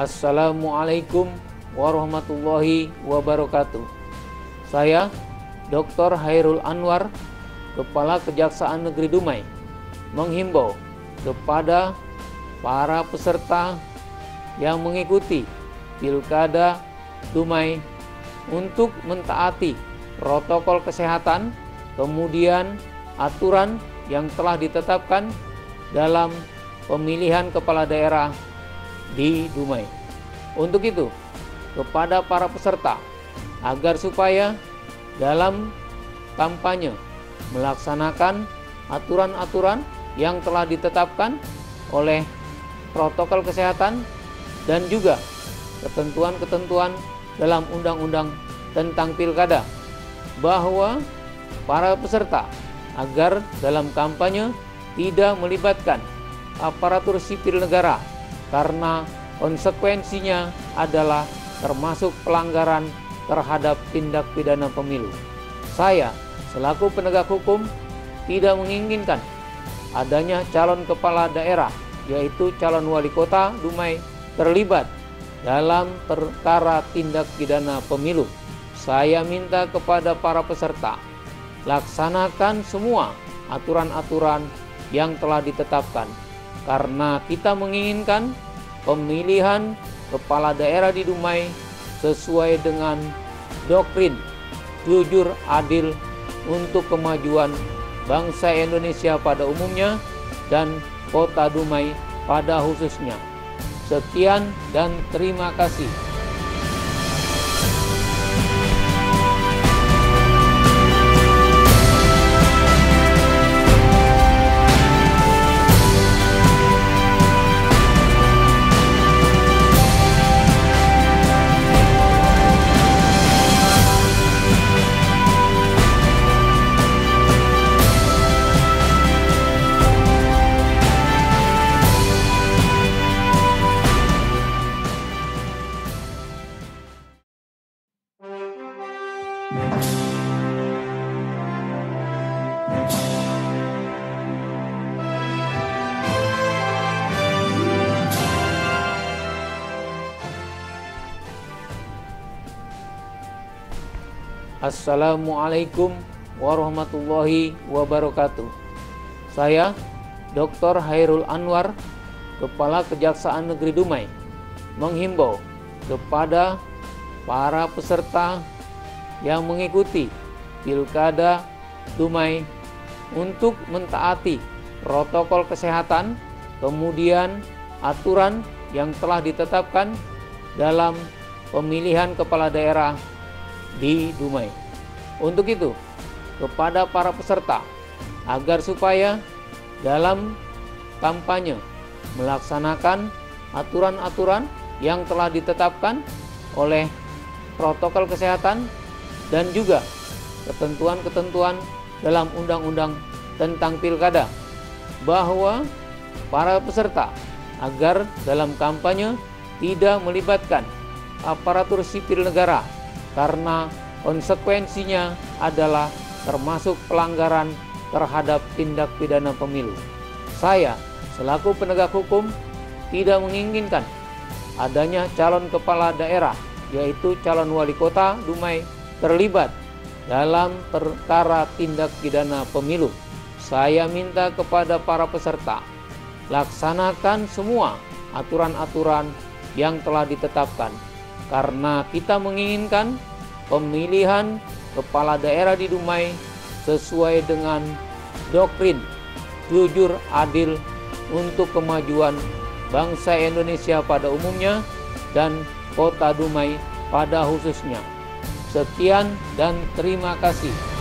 Assalamualaikum warahmatullahi wabarakatuh. Saya Dr. Khairul Anwar, Kepala Kejaksaan Negeri Dumai, menghimbau kepada para peserta yang mengikuti Pilkada Dumai untuk mentaati protokol kesehatan, kemudian aturan yang telah ditetapkan dalam pemilihan kepala daerah di Dumai. Untuk itu, kepada para peserta agar supaya dalam kampanye melaksanakan aturan-aturan yang telah ditetapkan oleh protokol kesehatan dan juga ketentuan-ketentuan dalam undang-undang tentang pilkada, bahwa para peserta agar dalam kampanye tidak melibatkan aparatur sipil negara, karena konsekuensinya adalah termasuk pelanggaran terhadap tindak pidana pemilu. Saya selaku penegak hukum tidak menginginkan adanya calon kepala daerah, yaitu calon wali kota Dumai, terlibat dalam perkara tindak pidana pemilu. Saya minta kepada para peserta laksanakan semua aturan-aturan yang telah ditetapkan, karena kita menginginkan pemilihan kepala daerah di Dumai sesuai dengan doktrin jujur adil untuk kemajuan bangsa Indonesia pada umumnya dan kota Dumai pada khususnya. Sekian dan terima kasih. Assalamualaikum warahmatullahi wabarakatuh. Saya Dr. Khairul Anwar, Kepala Kejaksaan Negeri Dumai, menghimbau kepada para peserta yang mengikuti Pilkada Dumai untuk mentaati protokol kesehatan, kemudian aturan yang telah ditetapkan dalam pemilihan kepala daerah di Dumai. Untuk itu, kepada para peserta agar supaya dalam kampanye melaksanakan aturan-aturan yang telah ditetapkan oleh protokol kesehatan dan juga ketentuan-ketentuan dalam undang-undang tentang pilkada, bahwa para peserta agar dalam kampanye tidak melibatkan aparatur sipil negara, karena konsekuensinya adalah termasuk pelanggaran terhadap tindak pidana pemilu. Saya selaku penegak hukum tidak menginginkan adanya calon kepala daerah, yaitu calon wali kota Dumai, terlibat dalam perkara tindak pidana pemilu. Saya minta kepada para peserta laksanakan semua aturan-aturan yang telah ditetapkan, karena kita menginginkan pemilihan kepala daerah di Dumai sesuai dengan doktrin jujur adil untuk kemajuan bangsa Indonesia pada umumnya dan kota Dumai pada khususnya. Sekian dan terima kasih.